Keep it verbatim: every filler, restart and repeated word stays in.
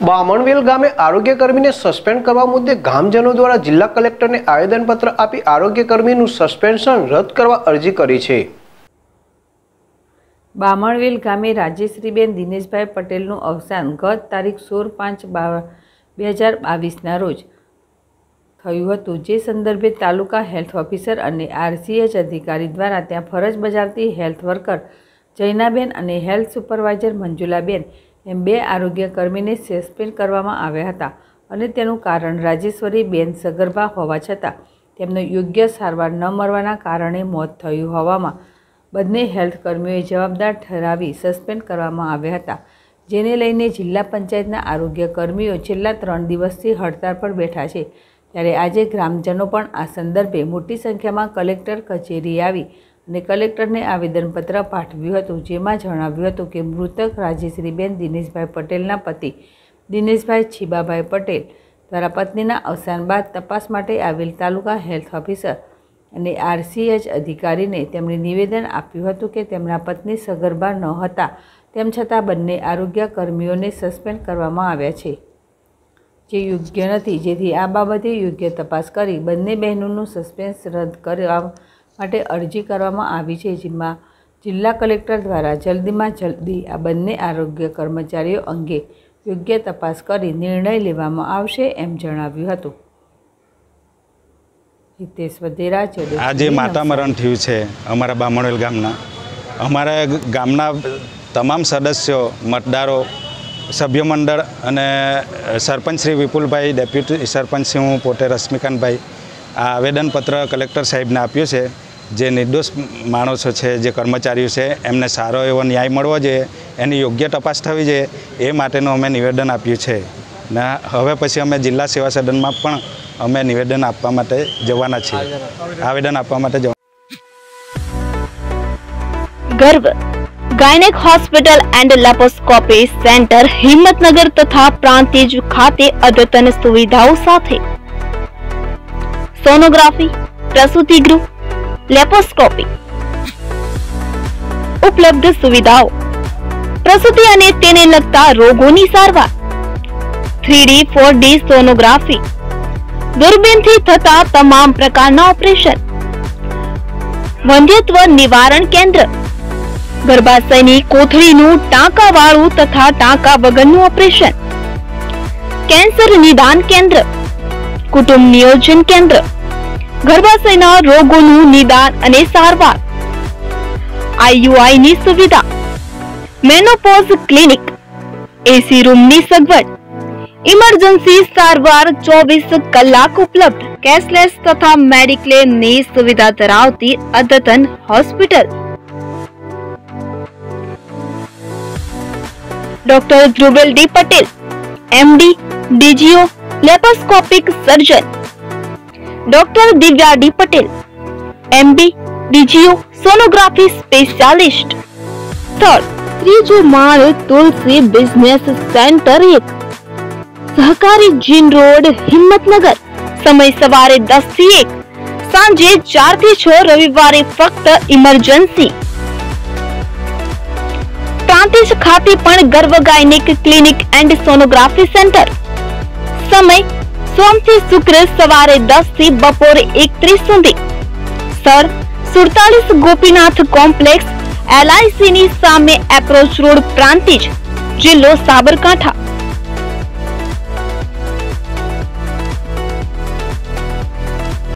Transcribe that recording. बामणवेल गामे आरोग्यकर्मीने सस्पेंड करवा मुद्दे गामजनों द्वारा जिला कलेक्टर ने आवेदनपत्र आपी आरोग्यकर्मीनुं सस्पेन्शन रद्द करवा अरजी करी छे। बामणवेल गामे राजेश्वरी बेन दिनेशभाई पटेलनुं अवसान गत तारीख सोल पांच बे हज़ार बावीस ना रोज थयुं हतुं, जे संदर्भे तालुका हेल्थ ऑफिसर और आरसीएच अधिकारी द्वारा त्यां फरज बजावती हेल्थ वर्कर जैनाबेन और हेल्थ सुपरवाइजर मंजुलाबेन એમ બે આરોગ્યકર્મીને સસ્પેન્ડ કરવામાં આવ્યા હતા અને તેનું કારણ રાજેશ્વરી બેન સગર્ભા હોવા છતાં તેમનો યોગ્ય સારવાર ન મળવાના કારણે મોત થયું હોવામાં બંને હેલ્થકર્મીઓએ જવાબદાર ઠરાવી સસ્પેન્ડ કરવામાં આવ્યા હતા, જેને લઈને જિલ્લા પંચાયતના આરોગ્યકર્મીઓ છેલ્લા ત્રણ દિવસથી હડતાળ પર બેઠા છે। ત્યારે આજે ગ્રામજનો પણ આ સંદર્ભે મોટી સંખ્યામાં કલેક્ટર કચેરી આવી ने कलेक्टर ने आवेदनपत्र पाठव्यु हतुं, जेमां जणाव्युं हतुं के मृतक राजेश्वरीबेन दिनेशभाई पटेलना पति दिनेशभाई छीबाभाई पटेल द्वारा पत्नीना अवसान बाद तपास माटे आवेल तालुका हेल्थ ऑफिसर अने आरसीएच अधिकारी ने तेमणे निवेदन आप्युं हतुं के तेमना पत्नी सगर्भा न हता, तेम छतां बंने आरोग्यकर्मीओने सस्पेन्ड करवामां आव्या छे, जे योग्य नथी। जेथी आ बाबते योग्य तपास करी बंने बहनोनुं सस्पेन्स रद्द करवा माटे अरजी करवामां आवी छे, जेमां जिल्ला कलेक्टर द्वारा जल्दीमां जल्दी आ बंने आरोग्य कर्मचारीओ अंगे योग्य तपास करी निर्णय लेवामां आवशे एम जणाव्युं हतुं। हितेश वधेरा चेडे आज माता मरण थयुं छे अमारा बामणवेल गामना अमारा गामना तमाम सदस्यों मतदारों सभ्यमंडळ अने सरपंच श्री विपुल भाई डेप्यूटी सरपंच श्री हूँ पोते रश्मिकाभाई आ आवेदनपत्र कलेक्टर साहेबने आप्युं छे। जे निर्दोष माणसों है, जे कर्मचारीओ है, एमने सारो एवो न्याय मळवो जोईए, एनी योग्य तपास थवी जोईए ए माटेनुं अमे निवेदन आप्युं छे ने हवे पछी अमे जिल्ला सेवा सदन में पण अमे निवेदन आपवा माटे जवाना छीए। आवेदन आपवा माटे जवाना। Garbh gynaec hospital and laparoscopy centre Himmatnagar तथा प्रांतिज खाते अद्यतन सुविधाओं साथे सोनोग्राफी, प्रसूति गृह, लेपोस्कोपी उपलब्ध सुविधाओं, प्रसूति अने तेने लगता रोगों नी सारवार, three D four D sonography, दूरबीन थी थता तमाम प्रकारना ऑपरेशन, वंध्यत्व निवारण केंद्र, गर्भाशयनी कोथळीनु टांका वाळु तथा टांका वगरनु ऑपरेशन, कैंसर निदान केंद्र, कुटुंब नियोजन केंद्र, गर्भाशयना रोगोनु निदान अने सारवार, आईयूआई नी सुविधा, मेनोपोज क्लिनिक, एसी रूम नी सगवड, इमरजेंसी सारवार चौबीस कलाक उपलब्ध, कैशलेस तथा मेडिक्लेम नी सुविधा धरावती अद्यतन hospital. Doctor Dhruval D Patel MD DGO laparoscopic surgeon, doctor Divya D Patel MB DGO sonography specialist. स्थल त्रीजो माल तुलसी बिजनेस सेंटर एक सहकारी जीन रोड हिम्मतनगर। समय सवारे दस थी एक सांजे चार थी छो, रविवारे फक्त इमरजेंसी। प्रांतिज खाते पण Garbh gynaec clinic and sonography centre. समय सोम थी शुक्र सवारे दस थी बपोरे एकत्रीस सुधी। सर सुड़तालीस Gopinath complex L I C नी सामे एप्रोच रोड प्रांतिज जिल्लो साबरकांठा।